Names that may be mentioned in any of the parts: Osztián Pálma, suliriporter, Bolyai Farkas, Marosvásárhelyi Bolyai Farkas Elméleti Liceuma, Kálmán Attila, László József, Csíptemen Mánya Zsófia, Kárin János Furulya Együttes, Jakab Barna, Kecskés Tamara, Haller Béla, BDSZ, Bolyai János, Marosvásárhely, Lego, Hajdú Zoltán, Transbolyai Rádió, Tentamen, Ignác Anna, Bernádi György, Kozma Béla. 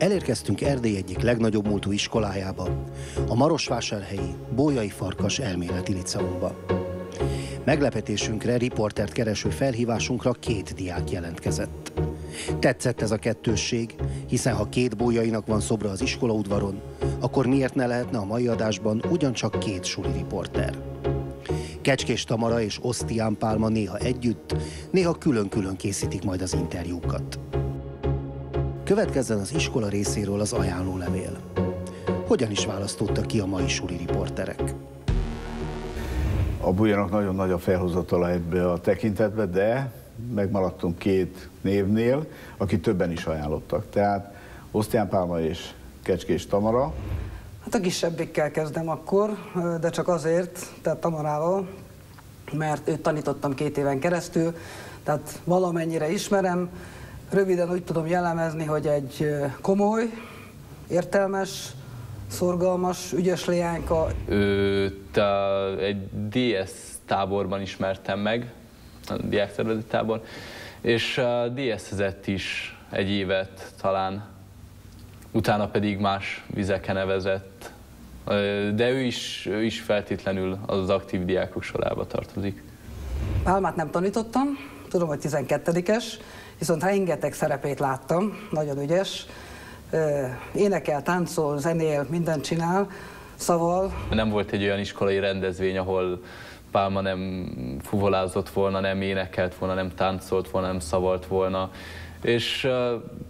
Elérkeztünk Erdély egyik legnagyobb múltú iskolájába, a marosvásárhelyi Bolyai Farkas Elméleti Liceumba. Meglepetésünkre, riportert kereső felhívásunkra két diák jelentkezett. Tetszett ez a kettősség, hiszen ha két bolyainak van szobra az iskolaudvaron, akkor miért ne lehetne a mai adásban ugyancsak két suli riporter? Kecskés Tamara és Osztián Pálma néha együtt, néha külön-külön készítik majd az interjúkat. Következzen az iskola részéről az ajánlólevél. Hogyan is választottak ki a mai suli riporterek? A Bolyainak nagyon nagy a felhozatala ebbe a tekintetbe, de megmaradtunk két névnél, akit többen is ajánlottak. Tehát Osztián Pálma és Kecskés Tamara. Hát a kisebbikkel kezdem akkor, de csak azért, tehát Tamarával, mert őt tanítottam 2 éven keresztül, tehát valamennyire ismerem. Röviden úgy tudom jellemezni, hogy egy komoly, értelmes, szorgalmas, ügyes leányka. Őt egy DS táborban ismertem meg, a diákszervezeti tábor, és DS-ezett is egy évet talán, utána pedig más vizeken nevezett, de ő is feltétlenül az aktív diákok sorába tartozik. Pálmát nem tanítottam, tudom, hogy 12-es, viszont rengeteg szerepét láttam, nagyon ügyes. Énekel, táncol, zenél, mindent csinál, szaval. Nem volt egy olyan iskolai rendezvény, ahol Pálma nem fuvolázott volna, nem énekelt volna, nem táncolt volna, nem szavalt volna. És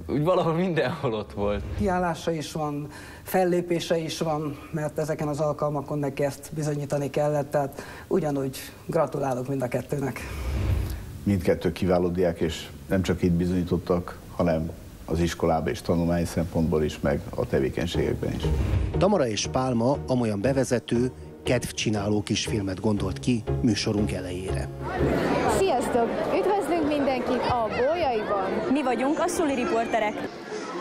úgy valahol mindenhol ott volt. Kiállása is van, fellépése is van, mert ezeken az alkalmakon neki ezt bizonyítani kellett, tehát ugyanúgy gratulálok mind a kettőnek. Mindkettő kiváló diák, és nem csak itt bizonyítottak, hanem az iskolában és tanulmányi szempontból is, meg a tevékenységekben is. Tamara és Pálma amolyan bevezető, kedvcsináló kisfilmet gondolt ki műsorunk elejére. Sziasztok! Üdvözlünk mindenkit a Bolyaiban! Mi vagyunk a suli riporterek.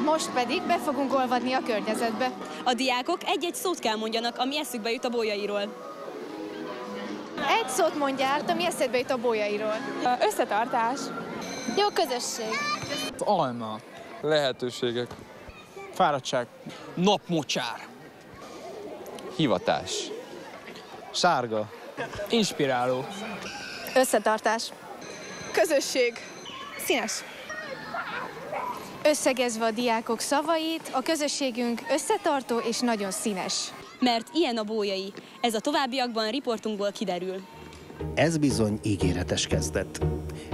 Most pedig be fogunk olvadni a környezetbe. A diákok egy-egy szót kell mondjanak, ami eszükbe jut a Bolyairól. Egy szót mondjál, ami eszedbe jut a Bolyairól. Összetartás. Jó közösség. Alma. Lehetőségek. Fáradtság. Napmocsár. Hivatás. Sárga. Inspiráló. Összetartás. Közösség. Színes. Összegezve a diákok szavait, a közösségünk összetartó és nagyon színes. Mert ilyen a Bolyai. Ez a továbbiakban riportunkból kiderül. Ez bizony ígéretes kezdet.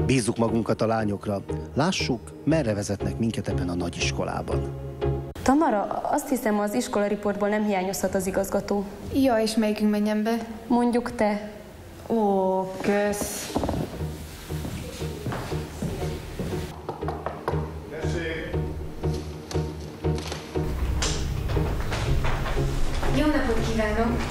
Bízzuk magunkat a lányokra. Lássuk, merre vezetnek minket ebben a nagyiskolában. Tamara, azt hiszem, az iskola riportból nem hiányozhat az igazgató. Ja, és melyikünk menjen be? Mondjuk te. Ó, kösz. Jó napot kívánok!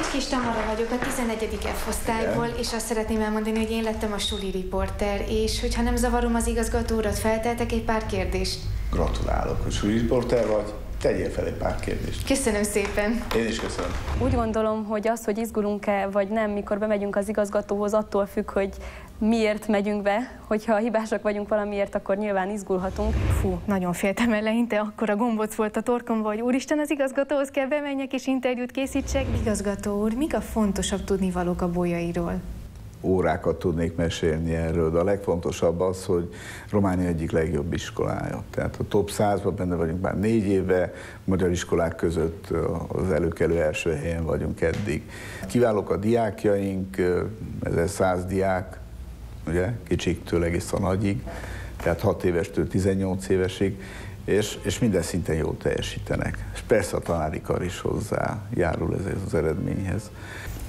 Kecskés Tamara vagyok, a 11. F-osztályból, és azt szeretném elmondani, hogy én lettem a suli riporter, és hogyha nem zavarom az igazgató urat, felteltek egy pár kérdést. Gratulálok, hogy suli riporter vagy. Tegyél fel egy pár kérdést. Köszönöm szépen. Én is köszönöm. Úgy gondolom, hogy az, hogy izgulunk-e vagy nem, mikor bemegyünk az igazgatóhoz, attól függ, hogy miért megyünk be. Hogyha hibásak vagyunk valamiért, akkor nyilván izgulhatunk. Fú, nagyon féltem eleinte, akkora gombóc volt a torkomban, hogy úristen, az igazgatóhoz kell bemenjek és interjút készítsek. Igazgató úr, mik a fontosabb tudnivalók a Bolyairól? Órákat tudnék mesélni erről, de a legfontosabb az, hogy Románia egyik legjobb iskolája. Tehát a top 100-ban benne vagyunk már 4 éve, magyar iskolák között az előkelő első helyen vagyunk eddig. Kiválók a diákjaink, 1100 diák, ugye, kicsiktől egész a nagyig, tehát 6 évestől 18 évesig, és minden szinten jól teljesítenek. És persze a tanári kar is hozzájárul ez az eredményhez.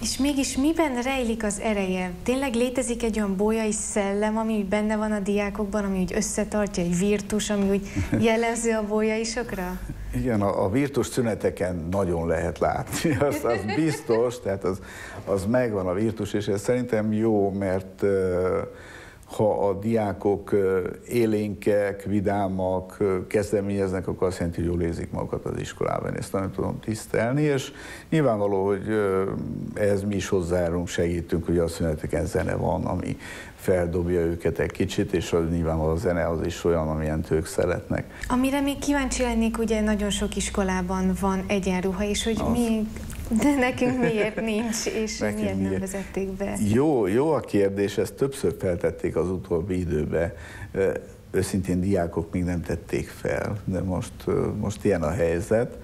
És mégis miben rejlik az ereje? Tényleg létezik egy olyan bolyai szellem, ami benne van a diákokban, ami úgy összetartja, egy virtus, ami úgy jellemző a bolyaisokra? Igen, a virtus szüneteken nagyon lehet látni, az biztos, tehát az megvan a virtus, és ez szerintem jó, mert ha a diákok élénkek, vidámak, kezdeményeznek, akkor azt jelenti, hogy jól érzik magukat az iskolában. Ezt nagyon tudom tisztelni, és nyilvánvaló, hogy ehhez mi is hozzájárulunk, segítünk, hogy a szüneteken zene van, ami feldobja őket egy kicsit, és az nyilvánvaló a zene az is olyan, amilyen ők szeretnek. Amire még kíváncsi lennék, ugye nagyon sok iskolában van egyenruha, és hogy mi... De nekünk miért nincs, és miért nem vezették be? Jó a kérdés, ezt többször feltették az utóbbi időben. Őszintén diákok még nem tették fel, de most ilyen a helyzet.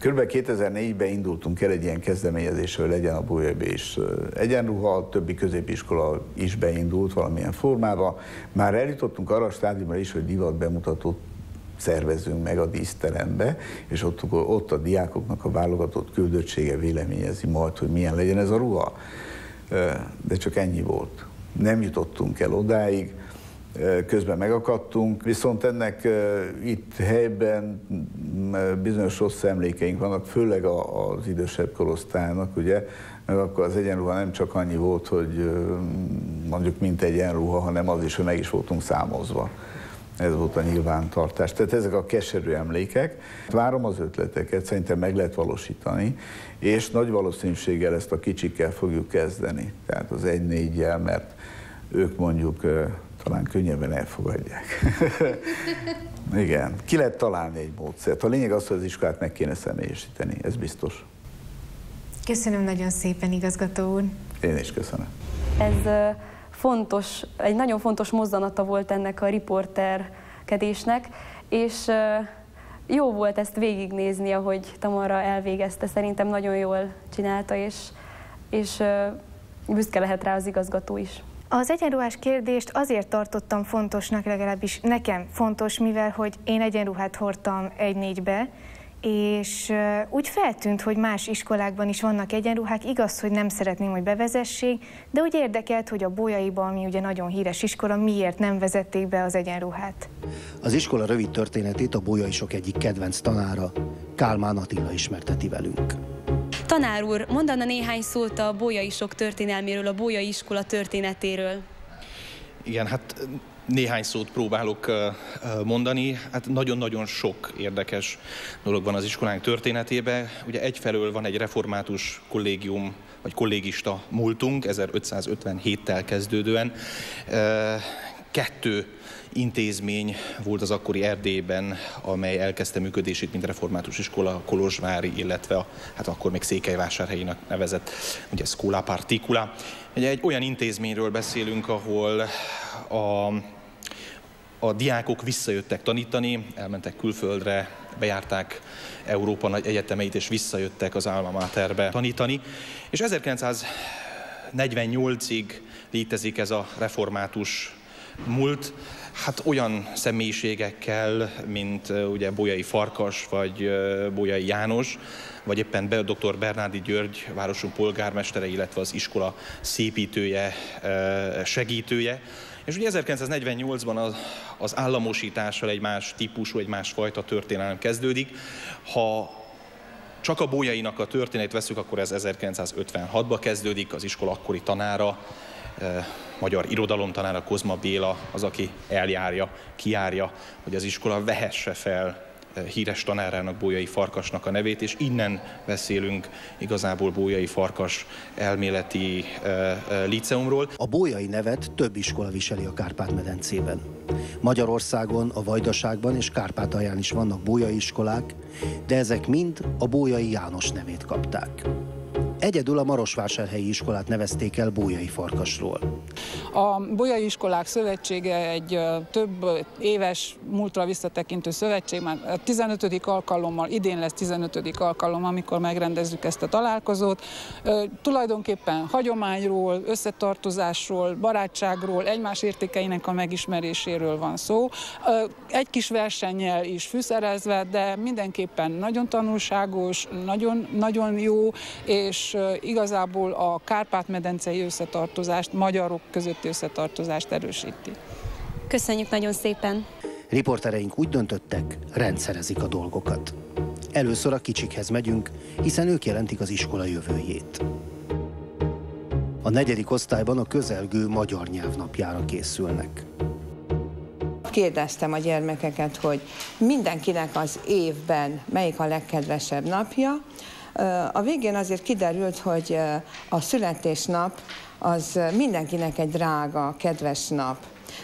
Körülbelül 2004-ben indultunk el egy ilyen kezdeményezésre, hogy legyen a Bolyaiba is egyenruha, a többi középiskola is beindult valamilyen formában. Már eljutottunk arra a stádiumra is, hogy divatbemutatót szervezünk meg a díszterembe, és ott a diákoknak a válogatott küldöttsége véleményezi majd, hogy milyen legyen ez a ruha. De csak ennyi volt. Nem jutottunk el odáig, közben megakadtunk, viszont ennek itt helyben bizonyos rossz emlékeink vannak, főleg az idősebb korosztálynak, ugye, mert akkor az egyenruha nem csak annyi volt, hogy mondjuk mint egyenruha, hanem az is, hogy meg is voltunk számozva. Ez volt a nyilvántartás. Tehát ezek a keserű emlékek. Várom az ötleteket, szerintem meg lehet valósítani, és nagy valószínűséggel ezt a kicsikkel fogjuk kezdeni. Tehát az 1-4-jel, mert ők mondjuk talán könnyebben elfogadják. Igen, ki lehet találni egy módszert. A lényeg az, hogy az iskolát meg kéne személyesíteni, ez biztos. Köszönöm nagyon szépen, igazgató úr. Én is köszönöm. Ez fontos, egy nagyon fontos mozzanata volt ennek a riporterkedésnek, és jó volt ezt végignézni, ahogy Tamara elvégezte, szerintem nagyon jól csinálta, és büszke lehet rá az igazgató is. Az egyenruhás kérdést azért tartottam fontosnak, legalábbis nekem fontos, mivel hogy én egyenruhát hordtam 1-4-be, és úgy feltűnt, hogy más iskolákban is vannak egyenruhák, igaz, hogy nem szeretném, hogy bevezessék, de úgy érdekelt, hogy a Bolyaiban, ami ugye nagyon híres iskola, miért nem vezették be az egyenruhát. Az iskola rövid történetét a bolyaisok egyik kedvenc tanára, Kálmán Attila ismerteti velünk. Tanár úr, mondana néhány szót a bolyaisok történelméről, a bolyai iskola történetéről? Igen, hát... Néhány szót próbálok mondani, hát nagyon-nagyon sok érdekes dolog van az iskolánk történetében. Ugye egyfelől van egy református kollégium, vagy kollégista múltunk, 1557-tel kezdődően. 2 intézmény volt az akkori Erdélyben, amely elkezdte működését, mint református iskola, Kolozsvári, illetve a, hát akkor még Székelyvásárhelyinek nevezett, ugye Scuola Particula. Ugye egy olyan intézményről beszélünk, ahol a diákok visszajöttek tanítani, elmentek külföldre, bejárták Európa nagy egyetemeit, és visszajöttek az alma materbe tanítani. És 1948-ig létezik ez a református múlt, hát olyan személyiségekkel, mint ugye Bolyai Farkas, vagy Bolyai János, vagy éppen dr. Bernádi György, városunk polgármestere, illetve az iskola szépítője, segítője. És ugye 1948-ban az államosítással egy más típusú, egy másfajta történelem kezdődik. Ha csak a bolyainak a történetét veszük, akkor ez 1956-ban kezdődik, az iskola akkori tanára, magyar irodalomtanára, Kozma Béla az, aki kijárja, hogy az iskola vehesse fel híres tanárának, Bolyai Farkasnak a nevét, és innen beszélünk igazából Bolyai Farkas elméleti liceumról. A bolyai nevet több iskola viseli a Kárpát-medencében. Magyarországon, a Vajdaságban és Kárpátalján is vannak bolyai iskolák, de ezek mind a Bolyai János nevét kapták. Egyedül a marosvásárhelyi iskolát nevezték el Bolyai Farkasról. A Bolyai Iskolák Szövetsége egy több éves múltra visszatekintő szövetség, már 15. alkalommal, idén lesz 15. alkalom, amikor megrendezzük ezt a találkozót. Tulajdonképpen hagyományról, összetartozásról, barátságról, egymás értékeinek a megismeréséről van szó. Egy kis versennyel is fűszerezve, de mindenképpen nagyon tanulságos, nagyon jó, és igazából a Kárpát-medencei összetartozást, magyarok közötti összetartozást erősíti. Köszönjük nagyon szépen! Riportereink úgy döntöttek, rendszerezik a dolgokat. Először a kicsikhez megyünk, hiszen ők jelentik az iskola jövőjét. a negyedik osztályban a közelgő magyar nyelvnapjára készülnek. Kérdeztem a gyermekeket, hogy mindenkinek az évben melyik a legkedvesebb napja. A végén azért kiderült, hogy a születésnap az mindenkinek egy drága, kedves nap.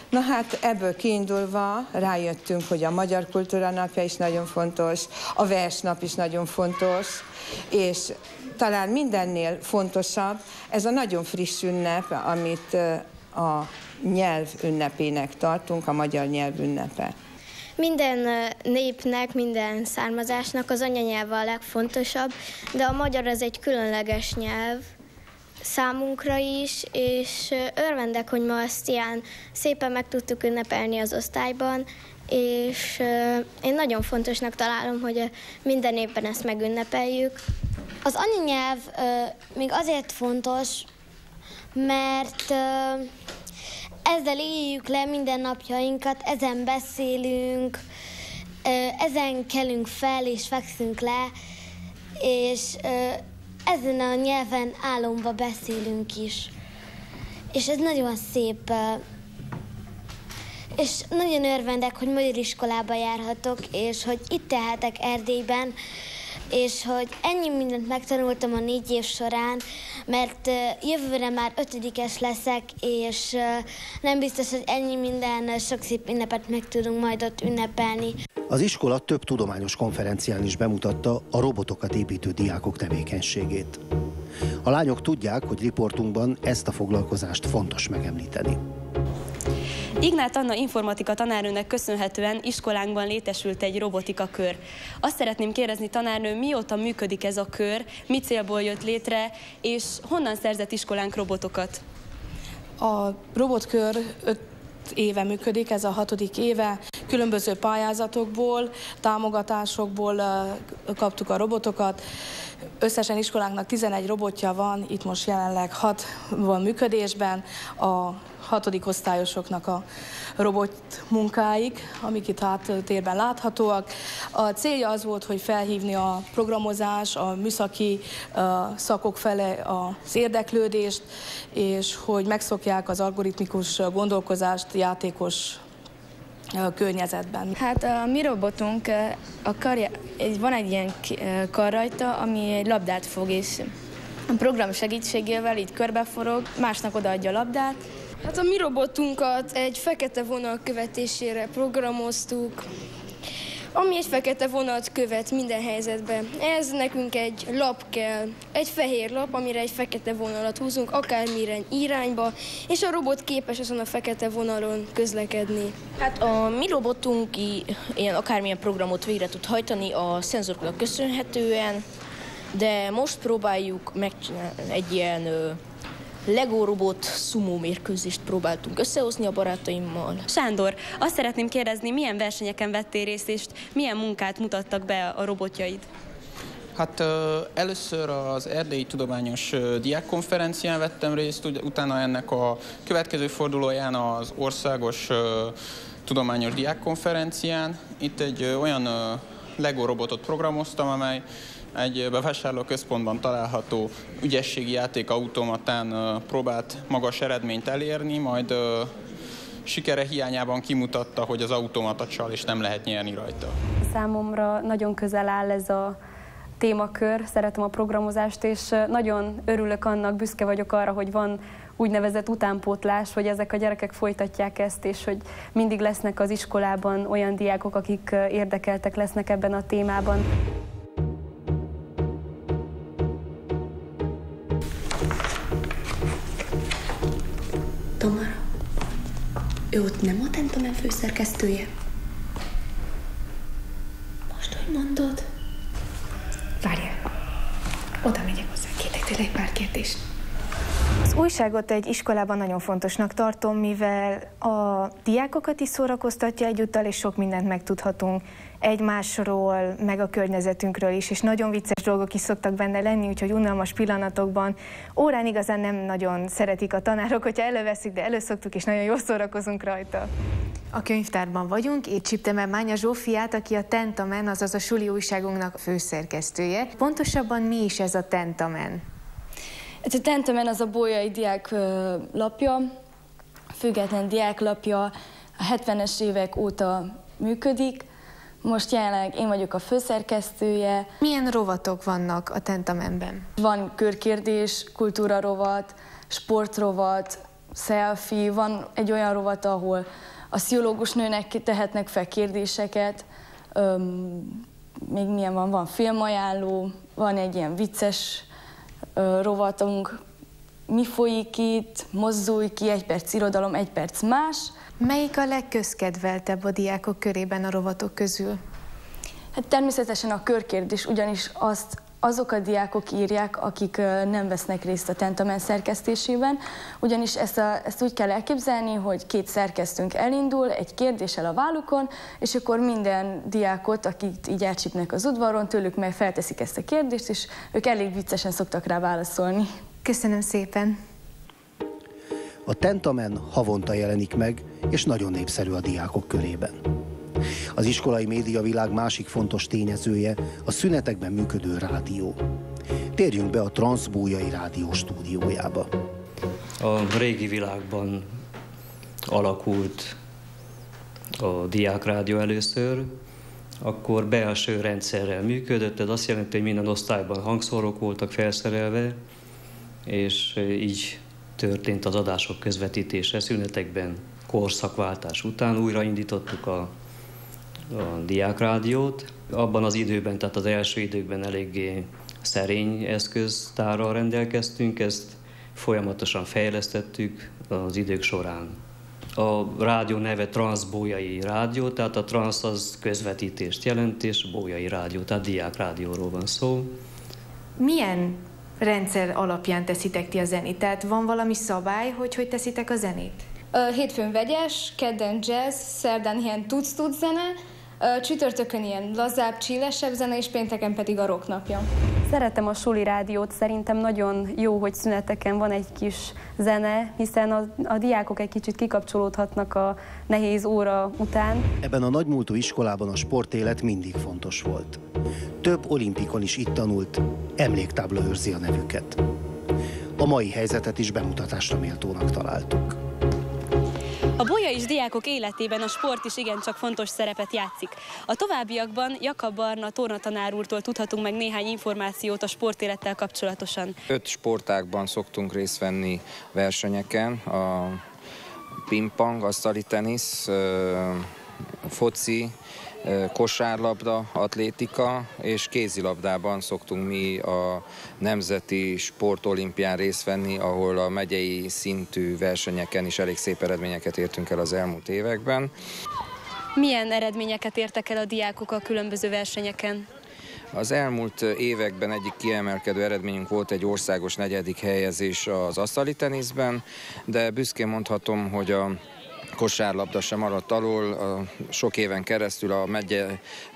Na hát ebből kiindulva rájöttünk, hogy a Magyar Kultúra Napja is nagyon fontos, a versnap is nagyon fontos, és talán mindennél fontosabb ez a nagyon friss ünnep, amit a nyelv ünnepének tartunk, a magyar nyelv ünnepe. Minden népnek, minden származásnak az anyanyelve a legfontosabb, de a magyar az egy különleges nyelv számunkra is, és örvendek, hogy ma ezt ilyen szépen meg tudtuk ünnepelni az osztályban, és én nagyon fontosnak találom, hogy minden évben ezt megünnepeljük. Az anyanyelv még azért fontos, mert ezzel éljük le minden napjainkat, ezen beszélünk, ezen kelünk fel és fekszünk le, és ezen a nyelven álomba beszélünk is. És ez nagyon szép, és nagyon örvendek, hogy magyar iskolába járhatok, és hogy itt tehetek Erdélyben, és hogy ennyi mindent megtanultam a 4 év során, mert jövőre már 5-es leszek, és nem biztos, hogy ennyi minden sok szép ünnepet meg tudunk majd ott ünnepelni. Az iskola több tudományos konferencián is bemutatta a robotokat építő diákok tevékenységét. A lányok tudják, hogy riportunkban ezt a foglalkozást fontos megemlíteni. Ignác Anna informatika tanárnőnek köszönhetően iskolánkban létesült egy robotika kör. Azt szeretném kérdezni, tanárnő, mióta működik ez a kör, mi célból jött létre, és honnan szerzett iskolánk robotokat? A robotkör 5 éve működik, ez a 6. éve. Különböző pályázatokból, támogatásokból kaptuk a robotokat. Összesen iskolánknak 11 robotja van, itt most jelenleg 6 van működésben. A 6. osztályosoknak a robot munkáik, amik itt háttérben láthatóak. A célja az volt, hogy felhívni a programozás, a műszaki szakok felé az érdeklődést, és hogy megszokják az algoritmikus gondolkozást játékos környezetben. Hát a mi robotunk, van egy ilyen kar rajta, ami egy labdát fog, és a program segítségével így körbeforog, másnak odaadja a labdát. Hát a mi robotunkat egy fekete vonal követésére programoztuk, ami egy fekete vonalat követ minden helyzetben. Ez nekünk egy lap kell, egy fehér lap, amire egy fekete vonalat húzunk, akármilyen irányba, és a robot képes azon a fekete vonalon közlekedni. Hát a mi robotunk ilyen akármilyen programot végre tud hajtani a szenzoroknak köszönhetően, de most próbáljuk megcsinálni egy ilyen Lego robot szumó mérkőzést próbáltunk összehozni a barátaimmal. Sándor, azt szeretném kérdezni, milyen versenyeken vettél részt, és milyen munkát mutattak be a robotjaid? Hát először az Erdélyi Tudományos Diákkonferencián vettem részt, utána ennek a következő fordulóján az Országos Tudományos Diákkonferencián. Itt egy olyan Lego robotot programoztam, amely egy bevásárlóközpontban található ügyességi játékautomatán próbált magas eredményt elérni, majd sikere hiányában kimutatta, hogy az automata csal és nem lehet nyerni rajta. Számomra nagyon közel áll ez a témakör, szeretem a programozást, és nagyon örülök annak, büszke vagyok arra, hogy van úgynevezett utánpótlás, hogy ezek a gyerekek folytatják ezt, és hogy mindig lesznek az iskolában olyan diákok, akik érdekeltek lesznek ebben a témában. Tamara, ő ott nem a Tentamen főszerkesztője? Most, hogy mondod? Várjál, oda megyek hozzá, kérlek tőle egy pár kérdést. Az újságot egy iskolában nagyon fontosnak tartom, mivel a diákokat is szórakoztatja egyúttal, és sok mindent megtudhatunk egymásról, meg a környezetünkről is, és nagyon vicces dolgok is szoktak benne lenni, úgyhogy unalmas pillanatokban órán igazán nem nagyon szeretik a tanárok, hogyha előveszik, de előszoktuk, és nagyon jól szórakozunk rajta. A könyvtárban vagyunk, itt Csíptemen Mánya Zsófiát, aki a Tentamen, azaz a suli újságunknak főszerkesztője. Pontosabban mi is ez a Tentamen? A Tentamen az a bolyai diák lapja, független diáklapja, a 70-es évek óta működik. Most jelenleg én vagyok a főszerkesztője. Milyen rovatok vannak a Tentamenben? Van körkérdés, kultúra rovat, sportrovat, selfie, van egy olyan rovat, ahol a pszichológusnőnek tehetnek fel kérdéseket, még milyen van, van filmajánló, van egy ilyen vicces rovatunk, mi folyik itt, mozdulj ki, 1 perc irodalom, 1 perc más. Melyik a legközkedveltebb a diákok körében a rovatok közül? Hát természetesen a körkérdés, ugyanis azt azok a diákok írják, akik nem vesznek részt a Tentamen szerkesztésében, ugyanis ezt úgy kell elképzelni, hogy 2 szerkesztőnk elindul, egy kérdéssel a vállukon, és akkor minden diákot, akit így elcsípnek az udvaron, tőlük meg felteszik ezt a kérdést, és ők elég viccesen szoktak rá válaszolni. Köszönöm szépen! A Tentamen havonta jelenik meg, és nagyon népszerű a diákok körében. Az iskolai médiavilág másik fontos tényezője a szünetekben működő rádió. Térjünk be a Transbolyai Rádió stúdiójába. A régi világban alakult a diákrádió először, akkor belső rendszerrel működött, ez azt jelenti, hogy minden osztályban hangszórok voltak felszerelve, és így történt az adások közvetítése szünetekben. Korszakváltás után újraindítottuk a diákrádiót. Abban az időben, tehát az első időkben eléggé szerény eszköztárral rendelkeztünk, ezt folyamatosan fejlesztettük az idők során. A rádió neve Transbolyai Rádió, tehát a transz az közvetítést jelent, és bolyai rádió, tehát diákrádióról van szó. Milyen rendszer alapján teszitek ti a zenét? Tehát van valami szabály, hogy teszitek a zenét? Hétfőn vegyes, kedden jazz, szerdán ilyen tudsz-tudsz zene, csütörtökön ilyen lazább, csillesebb zene, és pénteken pedig a rock napja. Szeretem a suli rádiót, szerintem nagyon jó, hogy szüneteken van egy kis zene, hiszen a diákok egy kicsit kikapcsolódhatnak a nehéz óra után. Ebben a nagymúltú iskolában a sportélet mindig fontos volt. Több olimpikon is itt tanult, emléktábla őrzi a nevüket. A mai helyzetet is bemutatásra méltónak találtuk. A bolyais diákok életében a sport is igencsak fontos szerepet játszik. A továbbiakban Jakab Barna tornatanár úrtól tudhatunk meg néhány információt a sportélettel kapcsolatosan. 5 sportágban szoktunk részt venni versenyeken. A pingpong, asztali tenisz, foci, kosárlabda, atlétika és kézilabdában szoktunk mi a nemzeti sportolimpián részt venni, ahol a megyei szintű versenyeken is elég szép eredményeket értünk el az elmúlt években. Milyen eredményeket értek el a diákok a különböző versenyeken? Az elmúlt években egyik kiemelkedő eredményünk volt egy országos 4. helyezés az asztali teniszben, de büszkén mondhatom, hogy a kosárlabda sem maradt alól, sok éven keresztül a megye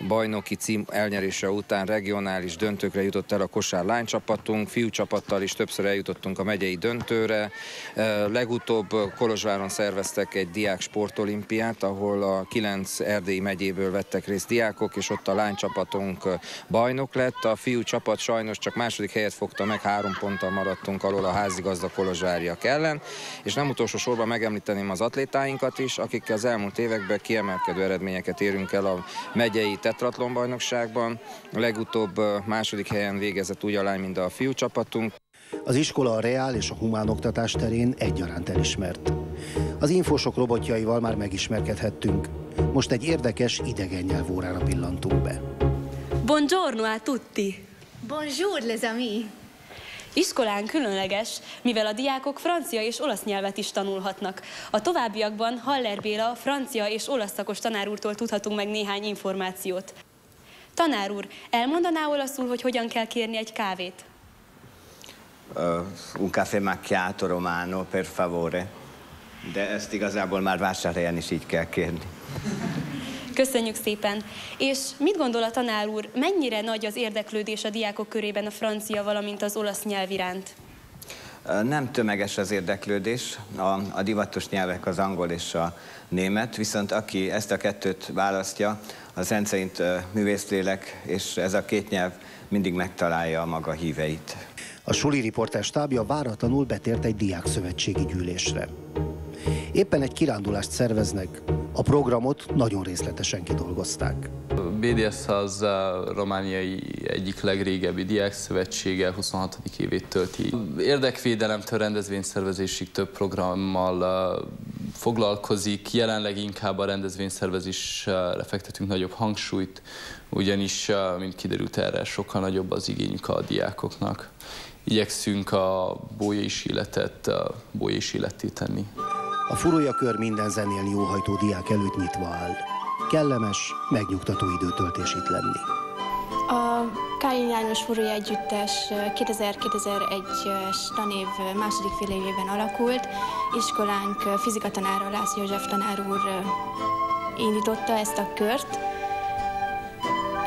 bajnoki cím elnyerése után regionális döntőkre jutott el a kosárlány csapatunk, fiúcsapattal is többször eljutottunk a megyei döntőre. Legutóbb Kolozsváron szerveztek egy diák sportolimpiát, ahol a 9 erdélyi megyéből vettek részt diákok, és ott a lánycsapatunk bajnok lett. A fiúcsapat sajnos csak második helyet fogta meg, 3 ponttal maradtunk alól a házigazda kolozsváriak ellen, és nem utolsó sorban megemlíteném az atlétáinkat is, akik az elmúlt években kiemelkedő eredményeket érünk el a megyei tetratlon bajnokságban. Legutóbb 2. helyen végezett úgy a lány, mint a fiú csapatunk. Az iskola a reál és a humán oktatás terén egyaránt elismert. Az infosok robotjaival már megismerkedhettünk. Most egy érdekes idegen nyelvórára pillantunk be. Buongiorno a tutti! Bonjour les amis! Iskolán különleges, mivel a diákok francia és olasz nyelvet is tanulhatnak. A továbbiakban Haller Béla, francia és olasz szakos tanár úrtól tudhatunk meg néhány információt. Tanár úr, elmondaná olaszul, hogy hogyan kell kérni egy kávét? Un caffè macchiato romano, per favore. De ezt igazából már Vásárhelyen is így kell kérni. Köszönjük szépen! És mit gondol a tanár úr, mennyire nagy az érdeklődés a diákok körében a francia, valamint az olasz nyelv iránt? Nem tömeges az érdeklődés, a divatos nyelvek az angol és a német, viszont aki ezt a kettőt választja, az rendszerint művészlélek, és ez a 2 nyelv mindig megtalálja a maga híveit. A suli riporter stábja váratlanul betért egy diákszövetségi gyűlésre. Éppen egy kirándulást szerveznek, a programot nagyon részletesen kidolgozták. A BDSZ az a romániai egyik legrégebbi diákszövetsége, 26. évét tölti. Érdekvédelemtől rendezvényszervezésig több programmal foglalkozik, jelenleg inkább a rendezvényszervezésre fektetünk nagyobb hangsúlyt, ugyanis, mint kiderült, erre sokkal nagyobb az igényük a diákoknak. Igyekszünk a bolyais életet bolyais életté tenni. A Furulya kör minden zenélni óhajtó diák előtt nyitva áll. Kellemes, megnyugtató időtöltés itt lenni. A Kárin János Furulya Együttes 2000-2001-es tanév második fél évében alakult. Iskolánk fizikatanára, László József tanár úr indította ezt a kört.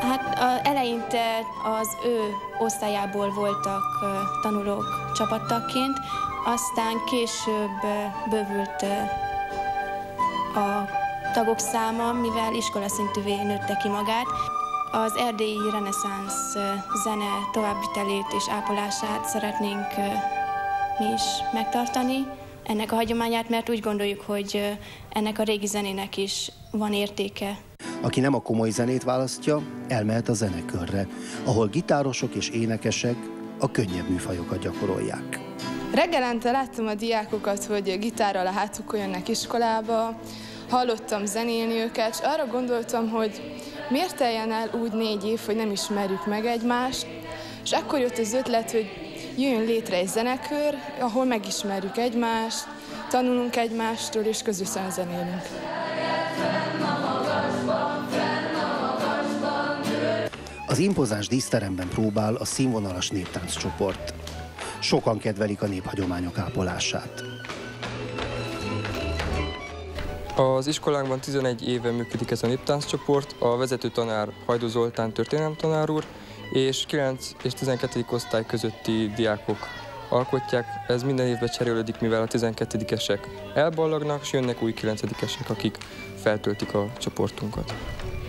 Hát eleinte az ő osztályából voltak tanulók csapattagként, aztán később bővült a tagok száma, mivel iskolaszintűvé nőtte ki magát. Az erdélyi reneszánsz zene továbbvitelét és ápolását szeretnénk mi is megtartani, ennek a hagyományát, mert úgy gondoljuk, hogy ennek a régi zenének is van értéke. Aki nem a komoly zenét választja, elmehet a zenekörre, ahol gitárosok és énekesek a könnyebb műfajokat gyakorolják. Reggelente láttam a diákokat, hogy gitárral a hátukon jönnek iskolába, hallottam zenélni őket, és arra gondoltam, hogy miért teljen el úgy 4 év, hogy nem ismerjük meg egymást, és akkor jött az ötlet, hogy jöjjön létre egy zenekör, ahol megismerjük egymást, tanulunk egymástól, és közösen zenélünk. Az impozáns díszteremben próbál a színvonalas néptánccsoport. Sokan kedvelik a néphagyományok ápolását. Az iskolánkban 11 éve működik ez a néptánccsoport, a vezető tanár Hajdú Zoltán történelemtanár úr, és 9 és 12. osztály közötti diákok alkotják. Ez minden évben cserélődik, mivel a 12-esek elballagnak, és jönnek új 9-esek, akik feltöltik a csoportunkat.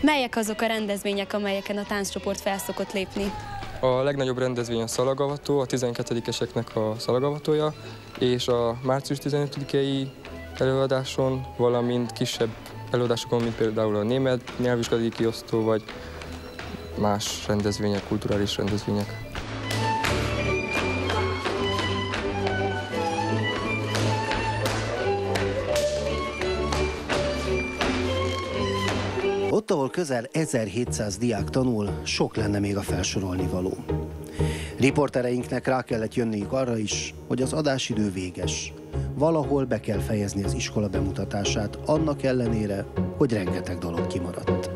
Melyek azok a rendezvények, amelyeken a tánccsoport felszokott lépni? A legnagyobb rendezvény a szalagavató, a 12-eseknek a szalagavatója, és a március 15-i előadáson, valamint kisebb előadásokon, mint például a német nyelvvizsgai kiosztó, vagy más rendezvények, kulturális rendezvények. Ott, ahol közel 1700 diák tanul, sok lenne még a felsorolni való. Riportereinknek rá kellett jönniük arra is, hogy az adásidő véges. Valahol be kell fejezni az iskola bemutatását, annak ellenére, hogy rengeteg dolog kimaradt.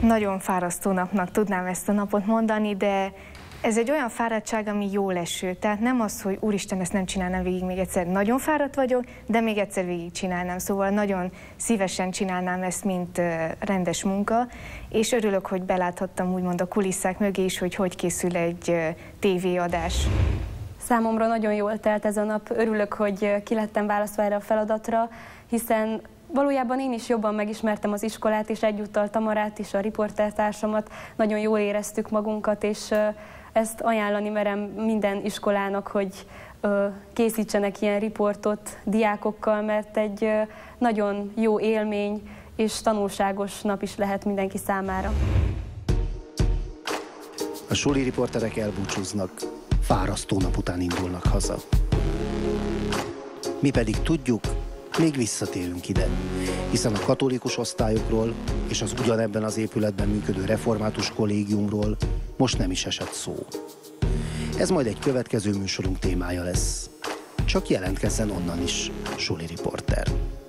Nagyon fárasztó napnak tudnám ezt a napot mondani, de ez egy olyan fáradtság, ami jól eső. Tehát nem az, hogy úristen, ezt nem csinálnám végig még egyszer. Nagyon fáradt vagyok, de még egyszer végig csinálnám. Szóval nagyon szívesen csinálnám ezt, mint rendes munka. És örülök, hogy beláthattam úgymond a kulisszák mögé is, hogy hogy készül egy tévéadás. Számomra nagyon jól telt ez a nap. Örülök, hogy ki lettem választva erre a feladatra, hiszen valójában én is jobban megismertem az iskolát, és egyúttal Tamarát is, a riportertársamat. Nagyon jól éreztük magunkat, és ezt ajánlani merem minden iskolának, hogy készítsenek ilyen riportot diákokkal, mert egy nagyon jó élmény és tanulságos nap is lehet mindenki számára. A suli riporterek elbúcsúznak, fárasztó nap után indulnak haza. Mi pedig tudjuk, még visszatérünk ide, hiszen a katolikus osztályokról és az ugyanebben az épületben működő református kollégiumról most nem is esett szó. Ez majd egy következő műsorunk témája lesz. Csak jelentkezzen onnan is, suli riporter.